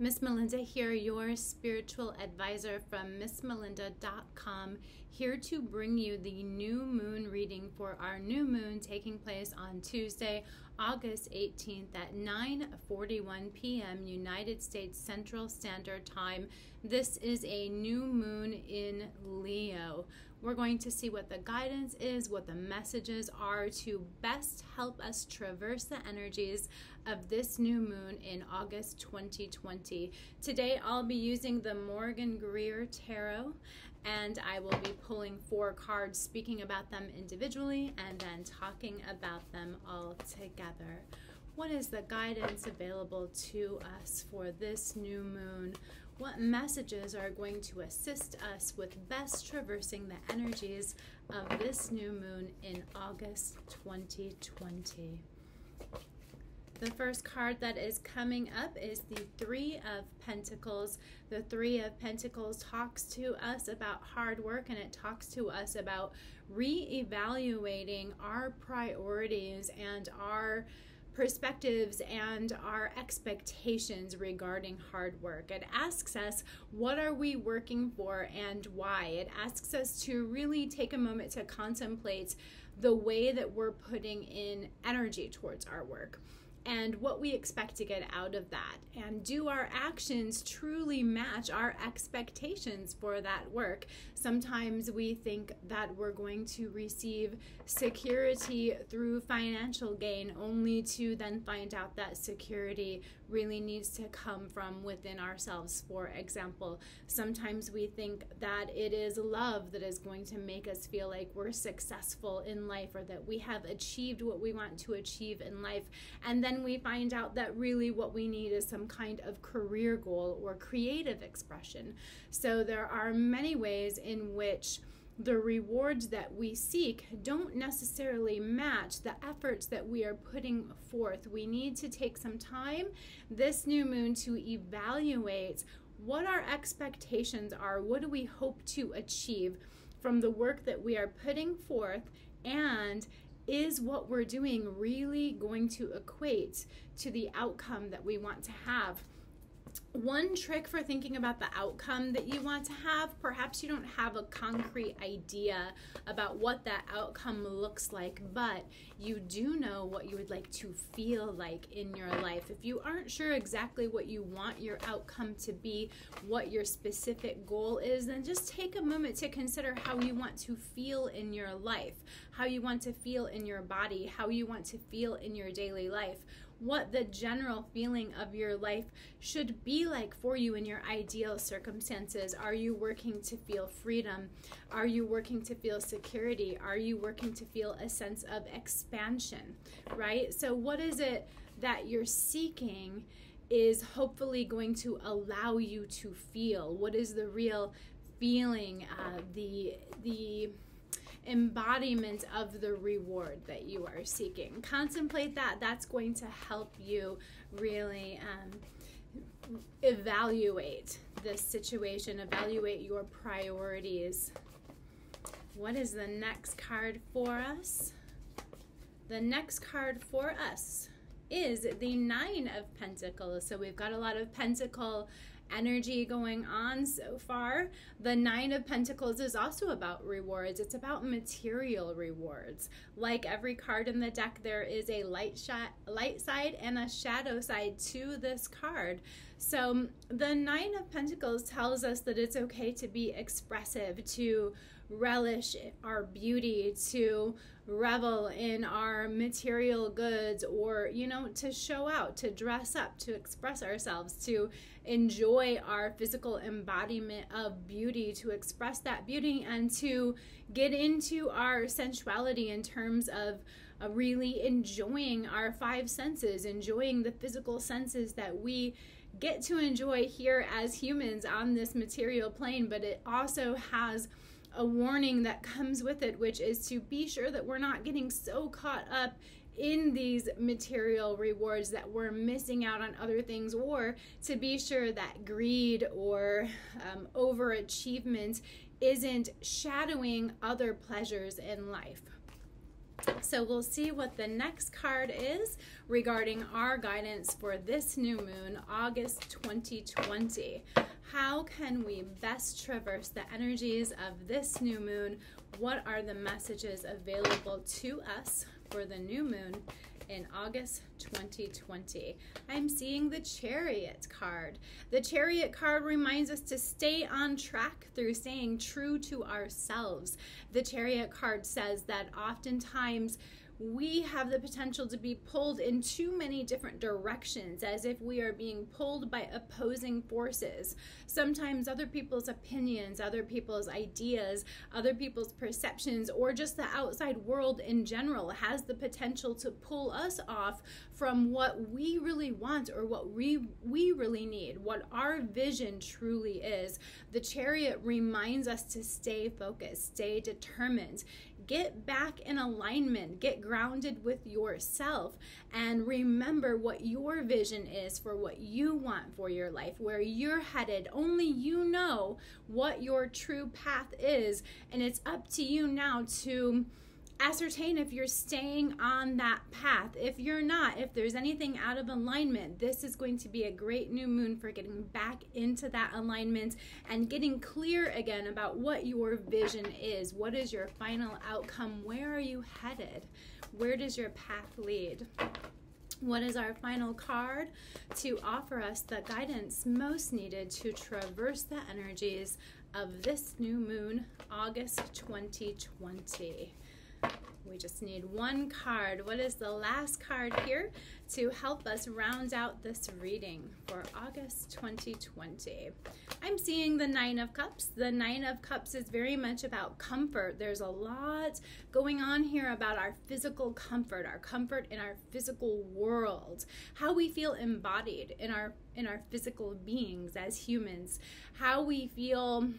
Miss Melinda here, your spiritual advisor from MissMelinda.com, here to bring you the new moon reading for our new moon taking place on Tuesday, August 18th at 9:41 p.m. United States Central Standard Time. This is a new moon in Leo. We're going to see what the guidance is, what the messages are to best help us traverse the energies of this new moon in August 2020. Today I'll be using the Morgan Greer Tarot, and I will be pulling 4 cards, speaking about them individually, and then talking about them all together. What is the guidance available to us for this new moon? What messages are going to assist us with best traversing the energies of this new moon in August 2020? The first card that is coming up is the Three of Pentacles. The Three of Pentacles talks to us about hard work, and it talks to us about reevaluating our priorities and our perspectives and our expectations regarding hard work. It asks us, what are we working for and why? It asks us to really take a moment to contemplate the way that we're putting in energy towards our work and what we expect to get out of that. And do our actions truly match our expectations for that work? Sometimes we think that we're going to receive security through financial gain, only to then find out that security really needs to come from within ourselves, for example. Sometimes we think that it is love that is going to make us feel like we're successful in life, or that we have achieved what we want to achieve in life. And then we find out that really what we need is some kind of career goal or creative expression. So there are many ways in which the rewards that we seek don't necessarily match the efforts that we are putting forth. We need to take some time this new moon to evaluate what our expectations are, what do we hope to achieve from the work that we are putting forth, and is what we're doing really going to equate to the outcome that we want to have? One trick for thinking about the outcome that you want to have, perhaps you don't have a concrete idea about what that outcome looks like, but you do know what you would like to feel like in your life. If you aren't sure exactly what you want your outcome to be, what your specific goal is, then just take a moment to consider how you want to feel in your life, how you want to feel in your body, how you want to feel in your daily life, what the general feeling of your life should be like for you in your ideal circumstances. Are you working to feel freedom? Are you working to feel security? Are you working to feel a sense of expansion, right? So what is it that you're seeking is hopefully going to allow you to feel? What is the real feeling, the embodiment of the reward that you are seeking? Contemplate that. That's going to help you really evaluate this situation, evaluate your priorities. What is the next card for us? The next card for us is the Nine of Pentacles. So we've got a lot of pentacle energy going on so far. The Nine of Pentacles is also about rewards. It's about material rewards. Like every card in the deck, there is a light side and a shadow side to this card. So the Nine of Pentacles tells us that it's okay to be expressive, to relish our beauty, to revel in our material goods, or, you know, to show out, to dress up, to express ourselves, to enjoy our physical embodiment of beauty, to express that beauty, and to get into our sensuality in terms of really enjoying our 5 senses, enjoying the physical senses that we get to enjoy here as humans on this material plane. But it also has a warning that comes with it, which is to be sure that we're not getting so caught up in these material rewards that we're missing out on other things, or to be sure that greed or overachievement isn't shadowing other pleasures in life. So we'll see what the next card is regarding our guidance for this new moon, August 2020. How can we best traverse the energies of this new moon? What are the messages available to us for the new moon in August 2020. I'm seeing the Chariot card. The Chariot card reminds us to stay on track through staying true to ourselves. The Chariot card says that oftentimes we have the potential to be pulled in too many different directions, as if we are being pulled by opposing forces. Sometimes other people's opinions, other people's ideas, other people's perceptions, or just the outside world in general has the potential to pull us off from what we really want or what we really need, what our vision truly is. The Chariot reminds us to stay focused, stay determined, get back in alignment, get grounded with yourself, and remember what your vision is for what you want for your life, where you're headed. Only you know what your true path is, and it's up to you now to ascertain if you're staying on that path. If you're not, if there's anything out of alignment, this is going to be a great new moon for getting back into that alignment and getting clear again about what your vision is. What is your final outcome? Where are you headed? Where does your path lead? What is our final card to offer us the guidance most needed to traverse the energies of this new moon, August 2020? We just need one card. What is the last card here to help us round out this reading for August 2020? I'm seeing the Nine of Cups. The Nine of Cups is very much about comfort. There's a lot going on here about our physical comfort, in our physical world, how we feel embodied in our physical beings as humans, how we feel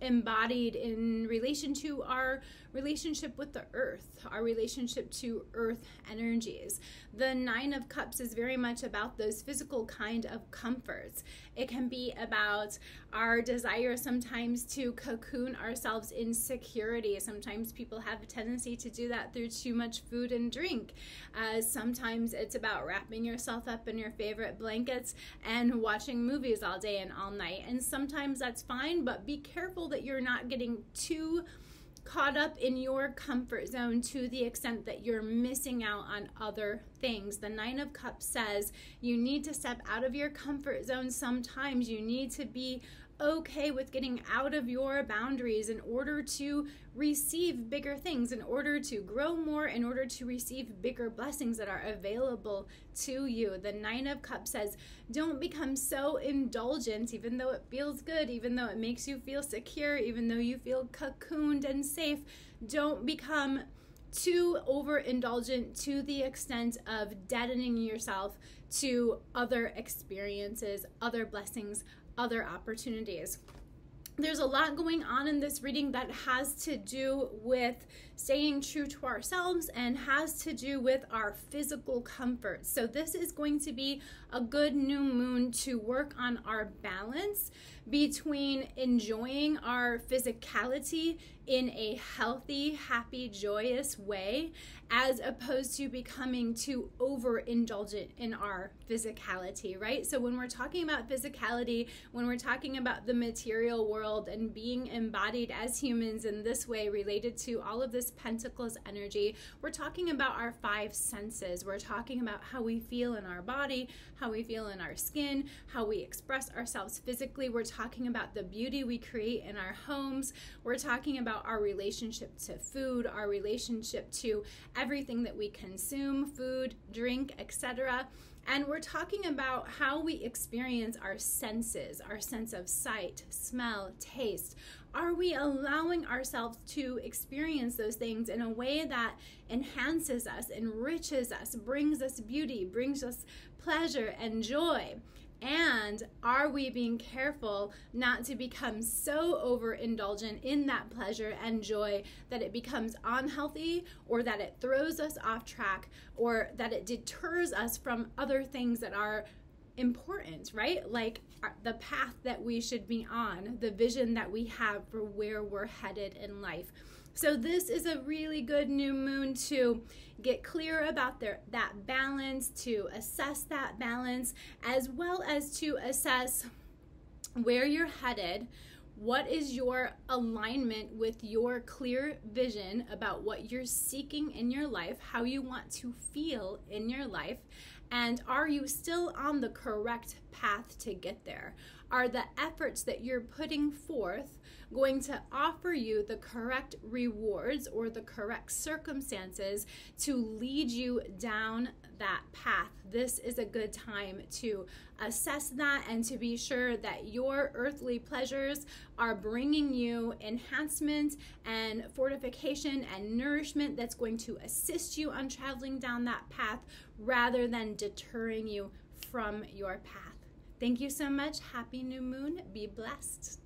embodied in relation to our relationship with the earth, our relationship to earth energies. The Nine of Cups is very much about those physical kind of comforts. It can be about our desire sometimes to cocoon ourselves in security. Sometimes people have a tendency to do that through too much food and drink. Sometimes it's about wrapping yourself up in your favorite blankets and watching movies all day and all night. And sometimes that's fine, but be careful that you're not getting too caught up in your comfort zone to the extent that you're missing out on other things. The Nine of Cups says you need to step out of your comfort zone sometimes. You need to be okay with getting out of your boundaries in order to receive bigger things, in order to grow more, in order to receive bigger blessings that are available to you. The Nine of Cups says, don't become so indulgent, even though it feels good, even though it makes you feel secure, even though you feel cocooned and safe. Don't become too overindulgent to the extent of deadening yourself to other experiences, other blessings, other opportunities. There's a lot going on in this reading that has to do with staying true to ourselves and has to do with our physical comfort. So this is going to be a good new moon to work on our balance between enjoying our physicality in a healthy, happy, joyous way, as opposed to becoming too overindulgent in our physicality, right? So when we're talking about physicality, when we're talking about the material world and being embodied as humans in this way related to all of this Pentacles energy, we're talking about our five senses. We're talking about how we feel in our body, how we feel in our skin, how we express ourselves physically. We're talking about the beauty we create in our homes. We're talking about our relationship to food, our relationship to everything that we consume, food, drink, etc. And we're talking about how we experience our senses, our sense of sight, smell, taste. Are we allowing ourselves to experience those things in a way that enhances us, enriches us, brings us beauty, brings us pleasure and joy? And are we being careful not to become so overindulgent in that pleasure and joy that it becomes unhealthy, or that it throws us off track, or that it deters us from other things that are important, right? Like the path that we should be on, the vision that we have for where we're headed in life. So this is a really good new moon to get clear about that balance, to assess that balance, as well as to assess where you're headed. What is your alignment with your clear vision about what you're seeking in your life, how you want to feel in your life, and are you still on the correct path to get there? Are the efforts that you're putting forth going to offer you the correct rewards or the correct circumstances to lead you down that path? This is a good time to assess that and to be sure that your earthly pleasures are bringing you enhancement and fortification and nourishment that's going to assist you on traveling down that path rather than deterring you from your path. Thank you so much. Happy new moon. Be blessed.